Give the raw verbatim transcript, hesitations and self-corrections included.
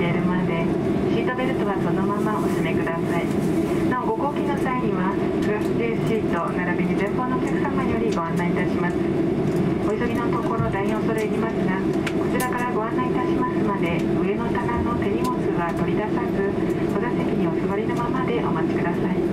レールまで、シートベルトはそのままお締めください。なお、ご降機の際にはプラスじゅうシート並びに前方のお客様よりご案内いたします。お急ぎのところ大変恐れ入りますが、こちらからご案内いたしますまで、上の棚の手荷物は取り出さず、お座席にお座りのままでお待ちください。